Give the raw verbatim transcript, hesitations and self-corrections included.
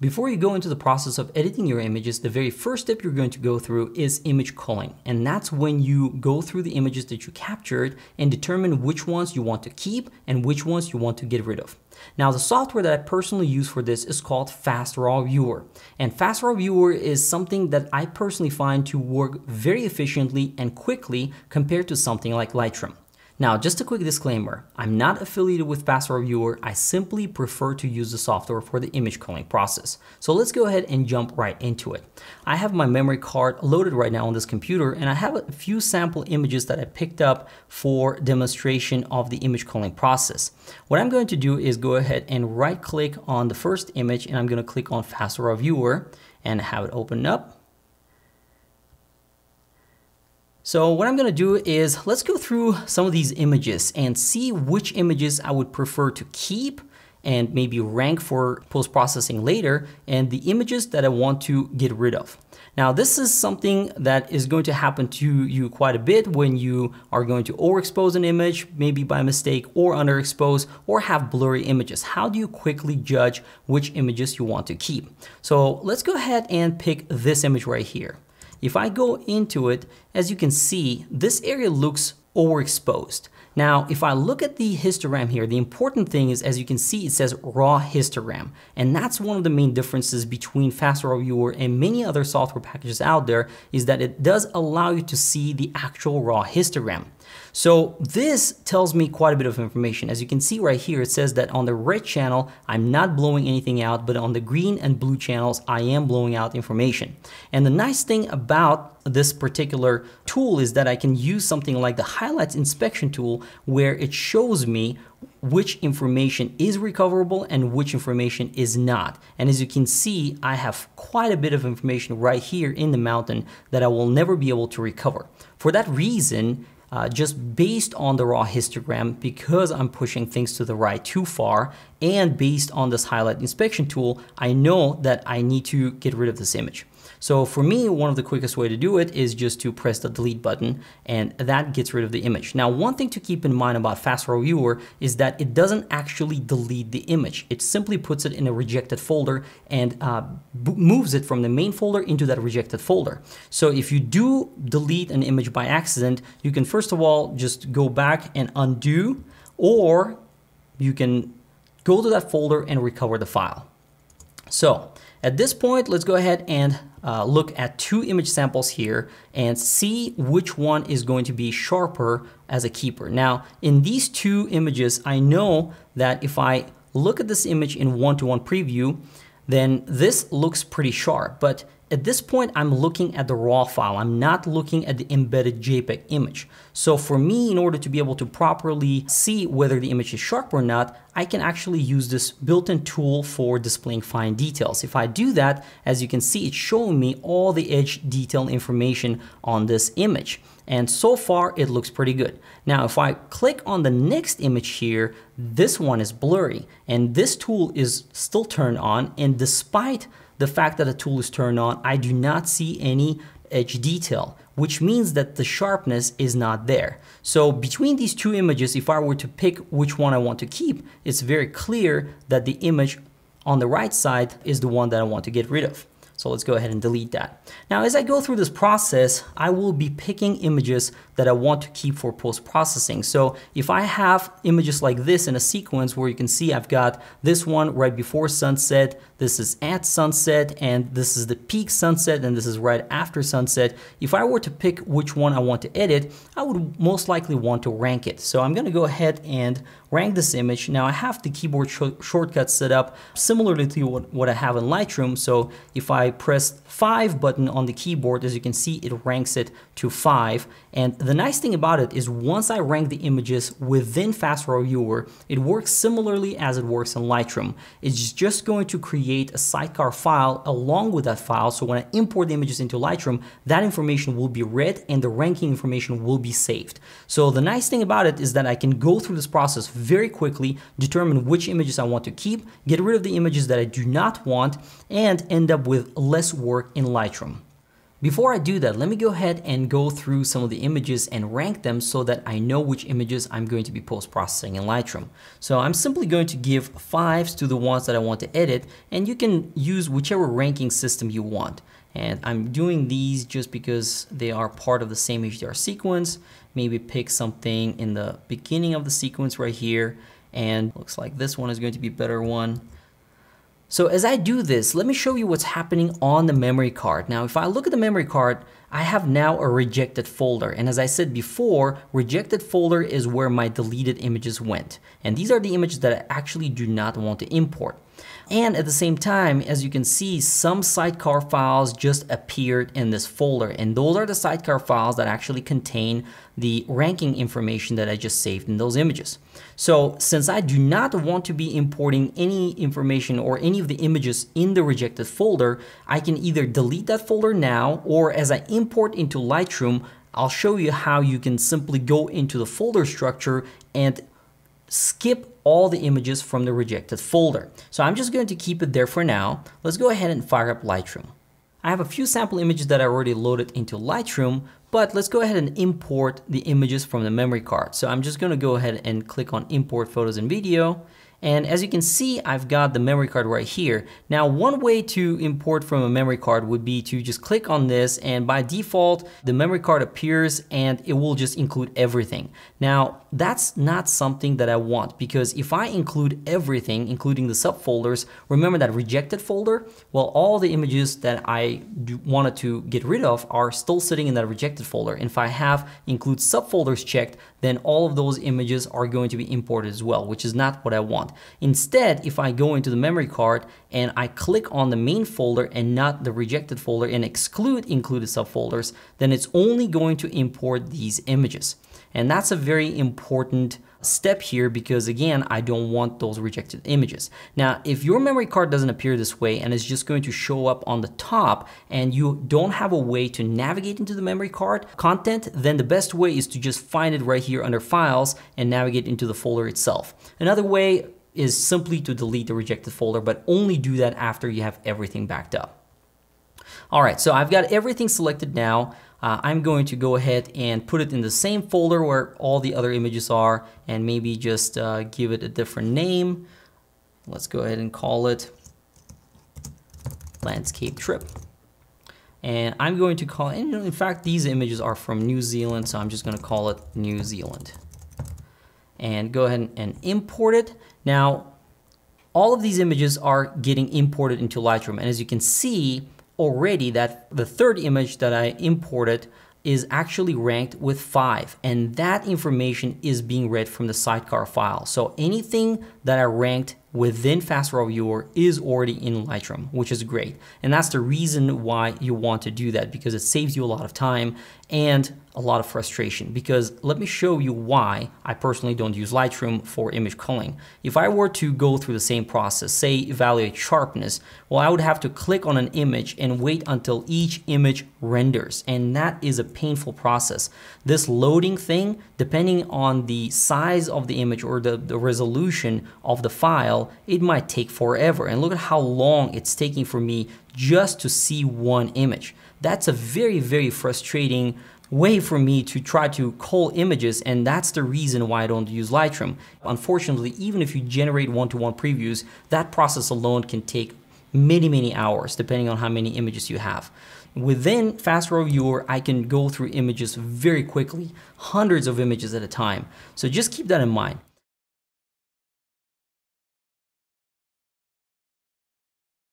Before you go into the process of editing your images, the very first step you're going to go through is image culling. And that's when you go through the images that you captured and determine which ones you want to keep and which ones you want to get rid of. Now, the software that I personally use for this is called FastRawViewer. And FastRawViewer is something that I personally find to work very efficiently and quickly compared to something like Lightroom. Now, just a quick disclaimer, I'm not affiliated with FastRawViewer. I simply prefer to use the software for the image culling process. So let's go ahead and jump right into it. I have my memory card loaded right now on this computer, and I have a few sample images that I picked up for demonstration of the image culling process. What I'm going to do is go ahead and right click on the first image, and I'm going to click on FastRawViewer and have it open up. So what I'm gonna do is let's go through some of these images and see which images I would prefer to keep and maybe rank for post-processing later, and the images that I want to get rid of. Now, this is something that is going to happen to you quite a bit when you are going to overexpose an image, maybe by mistake, or underexpose, or have blurry images. How do you quickly judge which images you want to keep? So let's go ahead and pick this image right here. If I go into it, as you can see, this area looks overexposed. Now, if I look at the histogram here, the important thing is, as you can see, it says raw histogram. And that's one of the main differences between FastRawViewer and many other software packages out there, is that it does allow you to see the actual raw histogram. So this tells me quite a bit of information. As you can see right here, it says that on the red channel, I'm not blowing anything out, but on the green and blue channels, I am blowing out information. And the nice thing about this particular tool is that I can use something like the highlights inspection tool, where it shows me which information is recoverable and which information is not. And as you can see, I have quite a bit of information right here in the mountain that I will never be able to recover. For that reason, Uh, just based on the raw histogram, because I'm pushing things to the right too far, and based on this highlight inspection tool, I know that I need to get rid of this image. So for me, one of the quickest way to do it is just to press the delete button, and that gets rid of the image. Now, one thing to keep in mind about FastRawViewer is that it doesn't actually delete the image. It simply puts it in a rejected folder and uh, moves it from the main folder into that rejected folder. So if you do delete an image by accident, you can first of all just go back and undo, or you can go to that folder and recover the file. So at this point, let's go ahead and uh, look at two image samples here and see which one is going to be sharper as a keeper. Now, in these two images, I know that if I look at this image in one-to-one preview, then this looks pretty sharp. But at this point, I'm looking at the raw file. I'm not looking at the embedded JPEG image. So for me, in order to be able to properly see whether the image is sharp or not, I can actually use this built-in tool for displaying fine details. If I do that, as you can see, it's showing me all the edge detail information on this image. And so far, it looks pretty good. Now, if I click on the next image here, this one is blurry, and this tool is still turned on. And despite the fact that the tool is turned on, I do not see any edge detail, which means that the sharpness is not there. So between these two images, if I were to pick which one I want to keep, it's very clear that the image on the right side is the one that I want to get rid of. So let's go ahead and delete that. Now, as I go through this process, I will be picking images that I want to keep for post-processing. So if I have images like this in a sequence, where you can see I've got this one right before sunset, this is at sunset, and this is the peak sunset, and this is right after sunset. If I were to pick which one I want to edit, I would most likely want to rank it. So I'm gonna go ahead and rank this image. Now, I have the keyboard sh shortcut set up similarly to what, what I have in Lightroom. So if I I press five button on the keyboard, as you can see, it ranks it to five. And the nice thing about it is, once I rank the images within FastRawViewer, it works similarly as it works in Lightroom. It's just going to create a sidecar file along with that file. So when I import the images into Lightroom, that information will be read and the ranking information will be saved. So the nice thing about it is that I can go through this process very quickly, determine which images I want to keep, get rid of the images that I do not want, and end up with less work in Lightroom. Before I do that, let me go ahead and go through some of the images and rank them so that I know which images I'm going to be post-processing in Lightroom. So I'm simply going to give fives to the ones that I want to edit, and you can use whichever ranking system you want. And I'm doing these just because they are part of the same H D R sequence. Maybe pick something in the beginning of the sequence right here, and looks like this one is going to be a better one. So as I do this, let me show you what's happening on the memory card. Now, if I look at the memory card, I have now a rejected folder. And as I said before, rejected folder is where my deleted images went. And these are the images that I actually do not want to import. And at the same time, as you can see, some sidecar files just appeared in this folder. And those are the sidecar files that actually contain the ranking information that I just saved in those images. So since I do not want to be importing any information or any of the images in the rejected folder, I can either delete that folder now, or as I import into Lightroom, I'll show you how you can simply go into the folder structure and skip all the images from the rejected folder. So I'm just going to keep it there for now. Let's go ahead and fire up Lightroom. I have a few sample images that I already loaded into Lightroom, but let's go ahead and import the images from the memory card. So I'm just going to go ahead and click on import photos and video. And as you can see, I've got the memory card right here. Now, one way to import from a memory card would be to just click on this, and by default, the memory card appears and it will just include everything. Now, that's not something that I want, because if I include everything, including the subfolders, remember that rejected folder? Well, all the images that I wanted to get rid of are still sitting in that rejected folder. And if I have include subfolders checked, then all of those images are going to be imported as well, which is not what I want. Instead, if I go into the memory card and I click on the main folder and not the rejected folder and exclude included subfolders, then it's only going to import these images. And that's a very important step here, because again, I don't want those rejected images. Now, if your memory card doesn't appear this way and it's just going to show up on the top and you don't have a way to navigate into the memory card content, then the best way is to just find it right here under files and navigate into the folder itself. Another way is simply to delete the rejected folder, but only do that after you have everything backed up. All right, so I've got everything selected now. Uh, I'm going to go ahead and put it in the same folder where all the other images are, and maybe just uh, give it a different name. Let's go ahead and call it Landscape Trip. And I'm going to call, and in fact, these images are from New Zealand, so I'm just gonna call it New Zealand. And go ahead and import it. Now, all of these images are getting imported into Lightroom, and as you can see, already that the third image that I imported is actually ranked with five, and that information is being read from the sidecar file. So anything that I ranked within FastRawViewer is already in Lightroom, which is great. And that's the reason why you want to do that, because it saves you a lot of time and a lot of frustration. Because let me show you why I personally don't use Lightroom for image culling. If I were to go through the same process, say evaluate sharpness, well, I would have to click on an image and wait until each image renders. And that is a painful process. This loading thing, depending on the size of the image or the, the resolution of the file, it might take forever. And look at how long it's taking for me just to see one image. That's a very, very frustrating way for me to try to cull images, and that's the reason why I don't use Lightroom. Unfortunately, even if you generate one-to-one previews, that process alone can take many, many hours, depending on how many images you have. Within FastRawViewer, I can go through images very quickly, hundreds of images at a time. So just keep that in mind.